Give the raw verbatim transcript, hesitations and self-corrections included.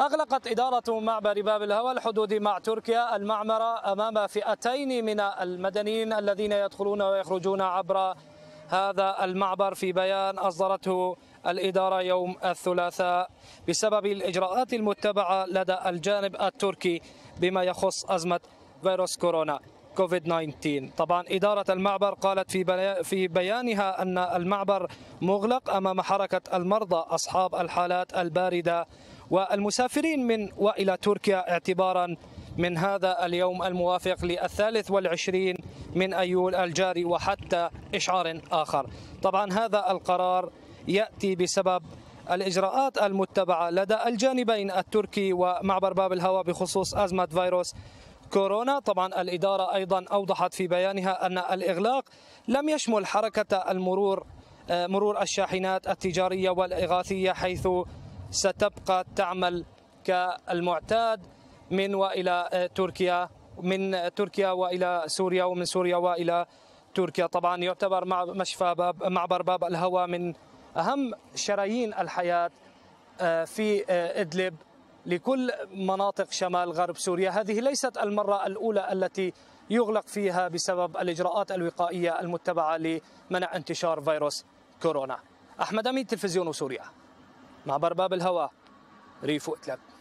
أغلقت إدارة معبر باب الهوى الحدودي مع تركيا المعمر أمام فئتين من المدنيين الذين يدخلون ويخرجون عبر هذا المعبر في بيان أصدرته الإدارة يوم الثلاثاء بسبب الإجراءات المتبعة لدى الجانب التركي بما يخص أزمة فيروس كورونا كوفيد تسعة عشر. طبعا إدارة المعبر قالت في في بيانها أن المعبر مغلق أمام حركة المرضى أصحاب الحالات الباردة والمسافرين من وإلى تركيا اعتبارا من هذا اليوم الموافق للثالث والعشرين من أيول الجاري وحتى إشعار آخر. طبعا هذا القرار يأتي بسبب الإجراءات المتبعة لدى الجانبين التركي ومعبر باب الهوى بخصوص أزمة فيروس كورونا. طبعا الإدارة أيضا أوضحت في بيانها أن الإغلاق لم يشمل حركة المرور مرور الشاحنات التجارية والإغاثية، حيث ستبقى تعمل كالمعتاد من وإلى تركيا من تركيا وإلى سوريا ومن سوريا وإلى تركيا. طبعا يعتبر مشفى باب معبر باب الهوى من أهم شرايين الحياة في إدلب لكل مناطق شمال غرب سوريا. هذه ليست المرة الأولى التي يغلق فيها بسبب الإجراءات الوقائية المتبعة لمنع انتشار فيروس كورونا. أحمد أمين، تلفزيون سوريا، معبر باب الهوى، ريف إدلب.